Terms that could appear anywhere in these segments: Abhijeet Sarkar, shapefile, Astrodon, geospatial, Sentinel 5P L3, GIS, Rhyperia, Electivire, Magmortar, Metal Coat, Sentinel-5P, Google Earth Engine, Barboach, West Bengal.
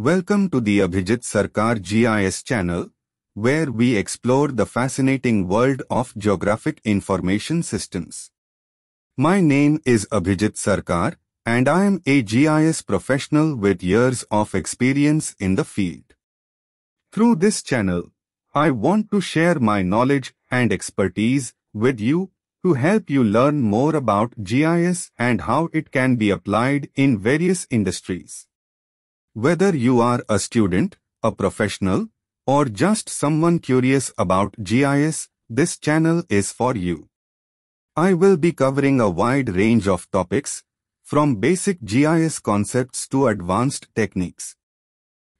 Welcome to the Abhijeet Sarkar GIS channel, where we explore the fascinating world of geographic information systems. My name is Abhijeet Sarkar, and I am a GIS professional with years of experience in the field. Through this channel, I want to share my knowledge and expertise with you to help you learn more about GIS and how it can be applied in various industries. Whether you are a student, a professional, or just someone curious about GIS, this channel is for you. I will be covering a wide range of topics, from basic GIS concepts to advanced techniques.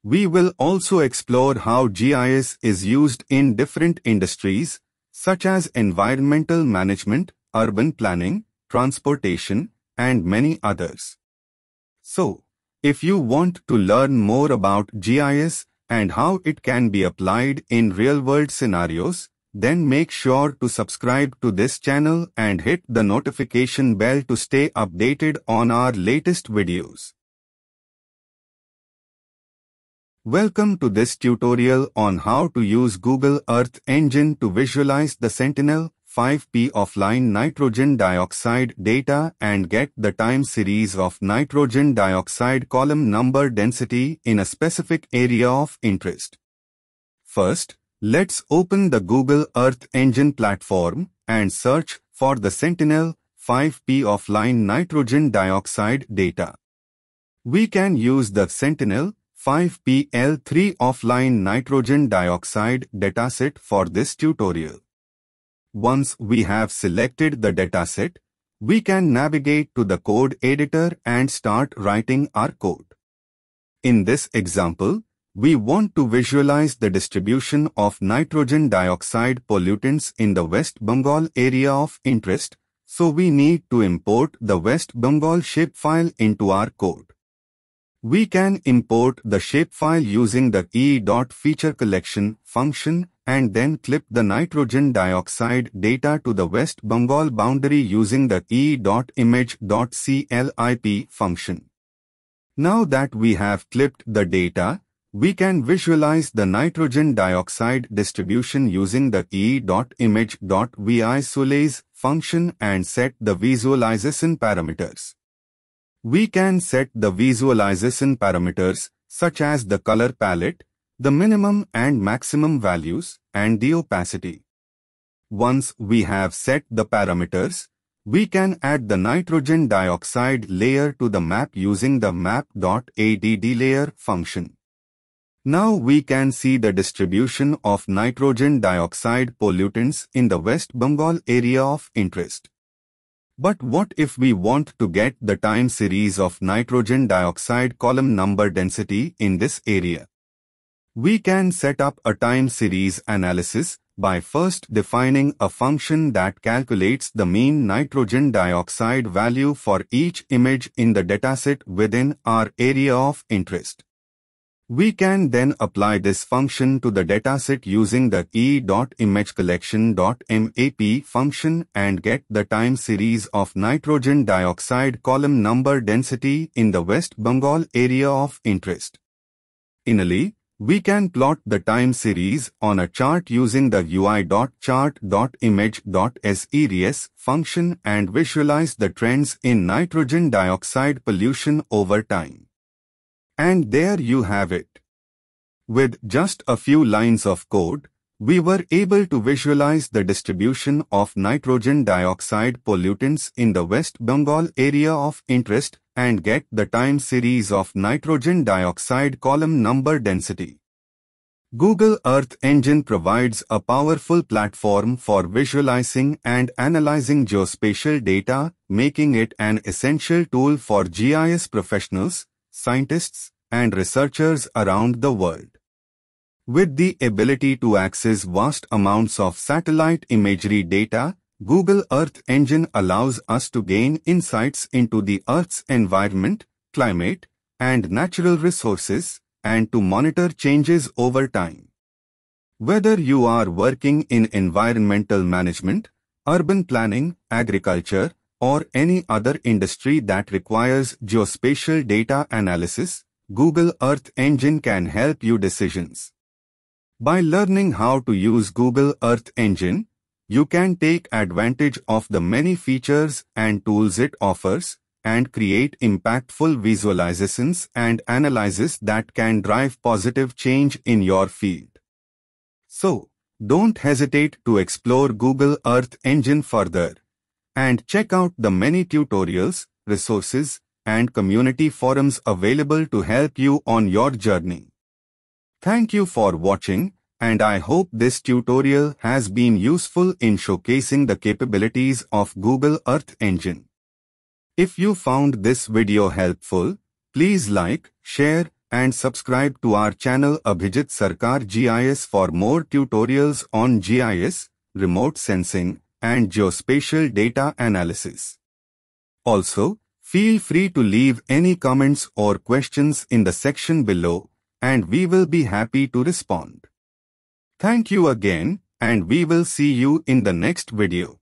We will also explore how GIS is used in different industries, such as environmental management, urban planning, transportation, and many others. So, if you want to learn more about GIS and how it can be applied in real-world scenarios, then make sure to subscribe to this channel and hit the notification bell to stay updated on our latest videos. Welcome to this tutorial on how to use Google Earth Engine to visualize the Sentinel 5P offline nitrogen dioxide data and get the time series of nitrogen dioxide column number density in a specific area of interest. First, let's open the Google Earth Engine platform and search for the Sentinel 5P offline nitrogen dioxide data. We can use the Sentinel 5P L3 offline nitrogen dioxide dataset for this tutorial. Once we have selected the dataset, we can navigate to the code editor and start writing our code. In this example, we want to visualize the distribution of nitrogen dioxide pollutants in the West Bengal area of interest, so we need to import the West Bengal shapefile into our code. We can import the shapefile using the e.featureCollection function and then clip the nitrogen dioxide data to the West Bengal boundary using the e.image.clip function. Now that we have clipped the data, we can visualize the nitrogen dioxide distribution using the e.image.visualize function and set the visualization parameters. We can set the visualization parameters such as the color palette, the minimum and maximum values, and the opacity. Once we have set the parameters, we can add the nitrogen dioxide layer to the map using the map.addlayer function. Now we can see the distribution of nitrogen dioxide pollutants in the West Bengal area of interest. But what if we want to get the time series of nitrogen dioxide column number density in this area? We can set up a time series analysis by first defining a function that calculates the mean nitrogen dioxide value for each image in the dataset within our area of interest. We can then apply this function to the dataset using the e.imageCollection.map function and get the time series of nitrogen dioxide column number density in the West Bengal area of interest. Finally, we can plot the time series on a chart using the ui.chart.image.series function and visualize the trends in nitrogen dioxide pollution over time. And there you have it. With just a few lines of code, we were able to visualize the distribution of nitrogen dioxide pollutants in the West Bengal area of interest and get the time series of nitrogen dioxide column number density. Google Earth Engine provides a powerful platform for visualizing and analyzing geospatial data, making it an essential tool for GIS professionals, scientists, and researchers around the world. With the ability to access vast amounts of satellite imagery data, Google Earth Engine allows us to gain insights into the Earth's environment, climate, and natural resources, and to monitor changes over time. Whether you are working in environmental management, urban planning, agriculture, or any other industry that requires geospatial data analysis, Google Earth Engine can help you decisions. By learning how to use Google Earth Engine, you can take advantage of the many features and tools it offers and create impactful visualizations and analyses that can drive positive change in your field. So, don't hesitate to explore Google Earth Engine further and check out the many tutorials, resources, and community forums available to help you on your journey. Thank you for watching, and I hope this tutorial has been useful in showcasing the capabilities of Google Earth Engine. If you found this video helpful, please like, share, and subscribe to our channel Abhijeet Sarkar GIS for more tutorials on GIS, remote sensing, and geospatial data analysis. Also, feel free to leave any comments or questions in the section below, and we will be happy to respond. Thank you again, and we will see you in the next video.